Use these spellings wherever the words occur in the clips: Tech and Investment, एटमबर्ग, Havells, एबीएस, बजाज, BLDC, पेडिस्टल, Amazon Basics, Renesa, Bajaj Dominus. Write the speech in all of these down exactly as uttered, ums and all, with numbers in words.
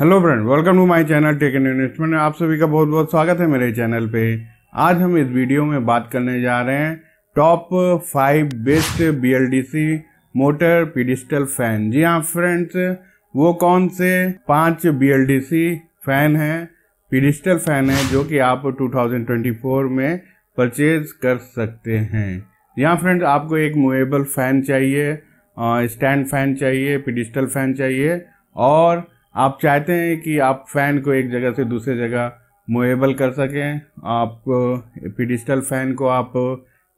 Hello friend, welcome to my channel tech and investment. आप सभी का बहुत बहुत स्वागत है मेरे चैनल पे। आज हम इस वीडियो में बात करने जा रहे हैं top five best BLDC motor pedestal fan. जी हाँ फ्रेंड्स, वो कौन से पांच बीएलडीसी फैन हैं, पीडिस्टल फैन हैं, जो कि आप दो हज़ार चौबीस में परचेज कर सकते हैं। यहाँ फ्रेंड्स, आपको एक मूवेबल फैन चाहिए, स्टैंड फैन चाहिए, पीडिस्टल फैन चाहिए, और आप चाहते हैं कि आप फैन को एक जगह से दूसरे जगह मूवेबल कर सकें। आप पीडिस्टल फैन को आप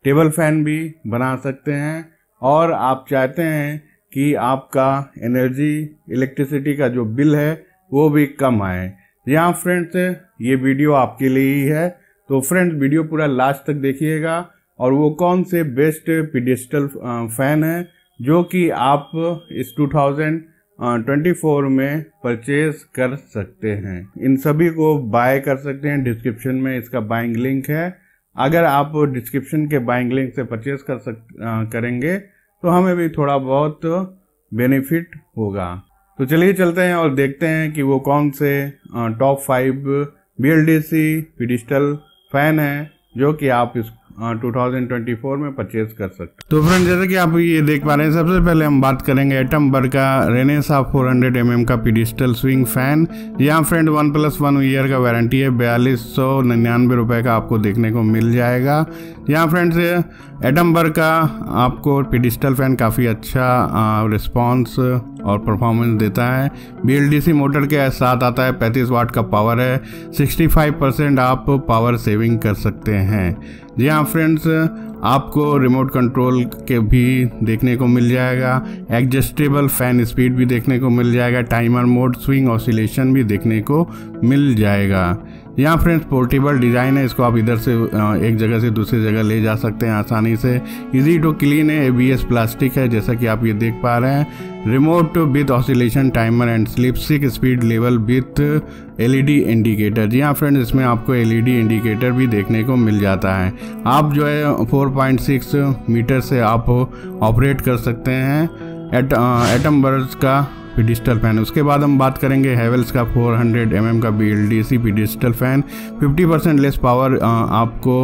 टेबल फैन भी बना सकते हैं, और आप चाहते हैं कि आपका एनर्जी इलेक्ट्रिसिटी का जो बिल है वो भी कम आए। यहाँ फ्रेंड्स, ये वीडियो आपके लिए ही है, तो फ्रेंड्स वीडियो पूरा लास्ट तक देखिएगा। और वो कौन से बेस्ट पीडिस्टल फैन हैं जो कि आप इस टू थाउजेंड ट्वेंटी फोर में परचेज कर सकते हैं। इन सभी को बाय कर सकते हैं। डिस्क्रिप्शन में इसका बाइंग लिंक है। अगर आप डिस्क्रिप्शन के बाइंग लिंक से परचेज कर सक करेंगे तो हमें भी थोड़ा बहुत बेनिफिट होगा। तो चलिए चलते हैं और देखते हैं कि वो कौन से top five BLDC pedestal fan हैं जो कि आप इस दो हज़ार चौबीस में परचेज कर सकते। तो फ्रेंड, जैसे कि आप ये देख पा रहे हैं, सबसे पहले हम बात करेंगे एटमबर्ग का रेनेसा चार सौ एम एम का पीडिस्टल स्विंग फैन। यहाँ friend one plus one year का वारंटी है, बयालीस सौ निन्यानवे रुपये का आपको देखने को मिल जाएगा। यहाँ फ्रेंड्स, एटमबर्ग का आपको पीडिस्टल फैन काफ़ी अच्छा रिस्पॉन्स और परफॉर्मेंस देता है। बीएलडीसी मोटर के साथ आता है, पैंतीस वाट का पावर है, पैंसठ परसेंट आप पावर सेविंग कर सकते हैं। जी हाँ फ्रेंड्स, आपको रिमोट कंट्रोल के भी देखने को मिल जाएगा, एडजस्टेबल फैन स्पीड भी देखने को मिल जाएगा, टाइमर मोड, स्विंग ऑसिलेशन भी देखने को मिल जाएगा। यहाँ फ्रेंड्स पोर्टेबल डिज़ाइन है, इसको आप इधर से एक जगह से दूसरी जगह ले जा सकते हैं आसानी से। इजी टू क्लीन है, एबीएस प्लास्टिक है जैसा कि आप ये देख पा रहे हैं। Remote with oscillation timer and slip, six speed level with LED indicator. जी हाँ फ्रेंड्स, इसमें आपको एलईडी इंडिकेटर भी देखने को मिल जाता है। आप जो है चार पॉइंट सिक्स मीटर से आप ऑपरेट कर सकते हैं एट एटमबर्ग का पीडिस्टल फैन। उसके बाद हम बात करेंगे हैवेल्स का चार सौ एम एम का बीएलडीसी पीडिस्टल फैन। पचास परसेंट लेस पावर आपको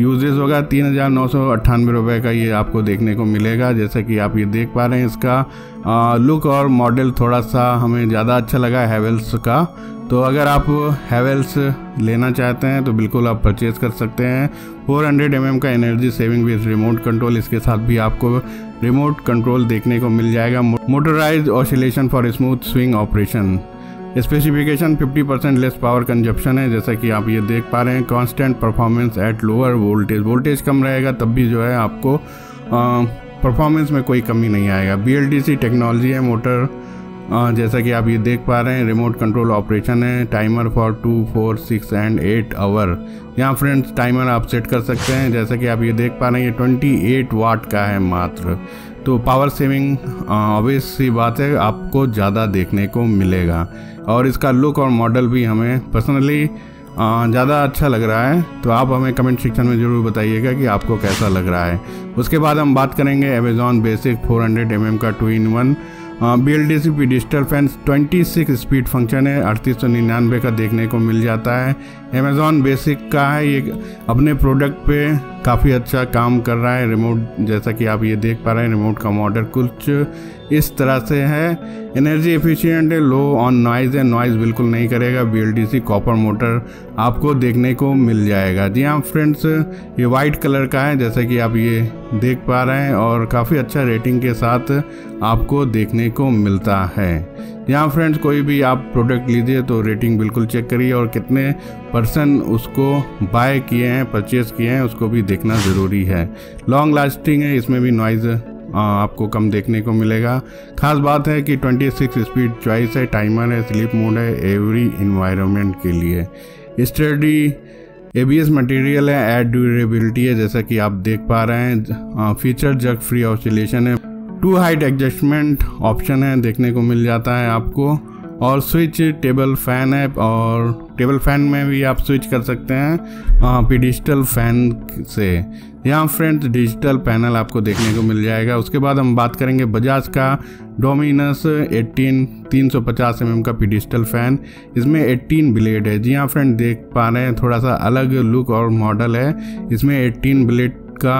यूजेज होगा, तीन हज़ार नौ सौ अट्ठानवे रुपये का ये आपको देखने को मिलेगा। जैसा कि आप ये देख पा रहे हैं, इसका आ, लुक और मॉडल थोड़ा सा हमें ज़्यादा अच्छा लगा हैवेल्स का। तो अगर आप हैवेल्स लेना चाहते हैं तो बिल्कुल आप परचेज़ कर सकते हैं। चार सौ एम एम का energy saving with remote control, इसके साथ भी आपको रिमोट कंट्रोल देखने को मिल जाएगा। Motorise oscillation for smooth swing operation. Specification पचास परसेंट लेस पावर कंजप्शन है जैसा कि आप ये देख पा रहे हैं। Constant performance at lower voltage, voltage कम रहेगा तब भी जो है आपको परफॉर्मेंस में कोई कमी नहीं आएगा। बीएलडीसी टेक्नोलॉजी है मोटर, आ, जैसा कि आप ये देख पा रहे हैं। रिमोट कंट्रोल ऑपरेशन है, timer for two four six and eight hour. यहाँ फ्रेंड्स टाइमर आप सेट कर सकते हैं जैसा कि आप ये देख पा रहे हैं। ट्वेंटी एट वाट का है मात्र, तो पावर सेविंग ऑब्वियस सी बात है आपको ज़्यादा देखने को मिलेगा। और इसका लुक और मॉडल भी हमें पर्सनली ज़्यादा अच्छा लग रहा है, तो आप हमें कमेंट सेक्शन में ज़रूर बताइएगा कि आपको कैसा लग रहा है। उसके बाद हम बात करेंगे अमेज़ॉन बेसिक चार सौ एम एम का two in one BLDC pedestal fan. छब्बीस स्पीड फंक्शन है, अड़तीस सौ निन्यानवे का देखने को मिल जाता है। अमेज़ॉन बेसिक का है, ये अपने प्रोडक्ट पे काफ़ी अच्छा काम कर रहा है। रिमोट जैसा कि आप ये देख पा रहे हैं, रिमोट का मॉडल कुछ इस तरह से है। एनर्जी एफिशिएंट है, लो ऑन नॉइज़ है, नॉइज़ बिल्कुल नहीं करेगा। बीएलडीसी कॉपर मोटर आपको देखने को मिल जाएगा। जी हाँ फ्रेंड्स, ये वाइट कलर का है जैसा कि आप ये देख पा रहे हैं, और काफ़ी अच्छा रेटिंग के साथ आपको देखने को मिलता है। यहाँ फ्रेंड्स, कोई भी आप प्रोडक्ट लीजिए तो रेटिंग बिल्कुल चेक करिए, और कितने परसेंट उसको बाय किए हैं, परचेज़ किए हैं, उसको भी देखना ज़रूरी है। लॉन्ग लास्टिंग है, इसमें भी नॉइज़ आपको कम देखने को मिलेगा। खास बात है कि छब्बीस स्पीड चॉइस है, टाइमर है, स्लीप मोड है, एवरी इन्वायरमेंट के लिए। स्टडी एबीएस मटेरियल है, एड ड्यूरेबिलिटी है जैसा कि आप देख पा रहे हैं। फीचर जग फ्री ऑसिलेशन है, टू हाइट एडजस्टमेंट ऑप्शन है देखने को मिल जाता है आपको। और स्विच टेबल फैन ऐप, और टेबल फैन में भी आप स्विच कर सकते हैं फिर डिजिटल फैन से। यहाँ फ्रेंड्स डिजिटल पैनल आपको देखने को मिल जाएगा। उसके बाद हम बात करेंगे बजाज का डोमिनस अठारह तीन सौ पचास एम एम का पेडिस्टल फैन। इसमें अठारह ब्लेड है। जी हाँ फ्रेंड, देख पा रहे हैं थोड़ा सा अलग लुक और मॉडल है। इसमें अठारह ब्लेड का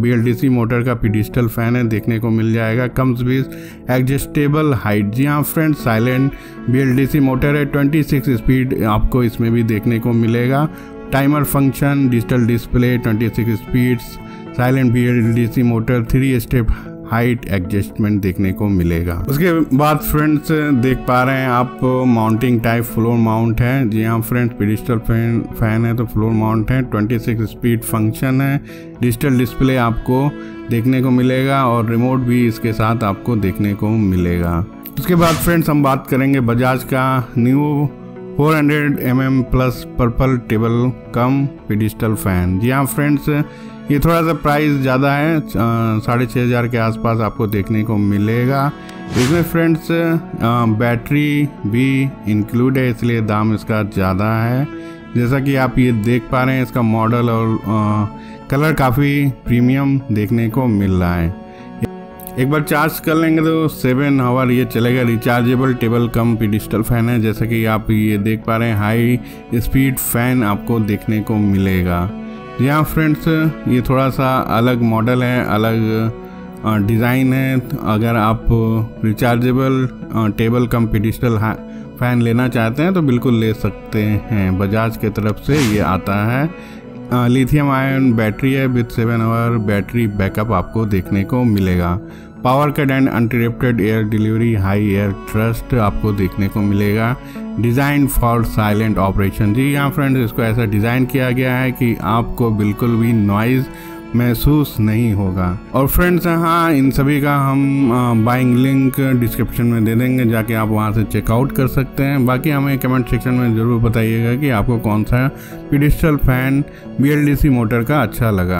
B L D C motor का पेडिस्टल फैन है, देखने को मिल जाएगा। Comes with adjustable height. जी हाँ friend, silent B L D C motor है। छब्बीस स्पीड आपको इसमें भी देखने को मिलेगा। टाइमर फंक्शन, डिजिटल डिस्प्ले, छब्बीस speeds, silent B L D C motor, three step height adjustment देखने को मिलेगा। उसके बाद फ्रेंड्स देख पा रहे हैं आप माउंटिंग टाइप फ्लोर माउंट है। जी हाँ फ्रेंड्स, पेडिस्टल फैन फैन है तो फ्लोर माउंट है। छब्बीस स्पीड फंक्शन है। डिजिटल डिस्प्ले आपको देखने को मिलेगा और रिमोट भी इसके साथ आपको देखने को मिलेगा। उसके बाद फ्रेंड्स हम बात करेंगे बजाज का न्यू चार सौ M M plus purple table cum पेडिस्टल fan. जी हाँ फ्रेंड्स, ये थोड़ा सा प्राइस ज़्यादा है, साढ़े छः हज़ार के आसपास आपको देखने को मिलेगा। इसमें फ्रेंड्स बैटरी भी इंक्लूड है, इसलिए दाम इसका ज़्यादा है। जैसा कि आप ये देख पा रहे हैं, इसका मॉडल और आ, कलर काफ़ी प्रीमियम देखने को मिल रहा है। एक बार चार्ज कर लेंगे तो सेवन आवर ये चलेगा। Rechargeable table cum पेडिस्टल fan है, जैसा कि आप ये देख पा रहे हैं। हाई स्पीड फैन आपको देखने को मिलेगा। जी हाँ फ्रेंड्स, ये थोड़ा सा अलग मॉडल है, अलग डिज़ाइन है। अगर आप rechargeable table cum पेडिस्टल fan लेना चाहते हैं तो बिल्कुल ले सकते हैं। बजाज के तरफ से ये आता है। लिथियम आयन बैटरी है with seven hour battery backup आपको देखने को मिलेगा। Power cut and uninterrupted air delivery, high air thrust आपको देखने को मिलेगा। Design for silent operation. जी हाँ फ्रेंड्स, इसको ऐसा डिज़ाइन किया गया है कि आपको बिल्कुल भी नॉइज़ महसूस नहीं होगा। और फ्रेंड्स हाँ, इन सभी का हम बाइंग लिंक डिस्क्रिप्शन में दे देंगे, जाके आप वहाँ से चेकआउट कर सकते हैं। बाकी हमें कमेंट सेक्शन में ज़रूर बताइएगा कि आपको कौन सा पेडिस्टल fan B L D C motor का अच्छा लगा।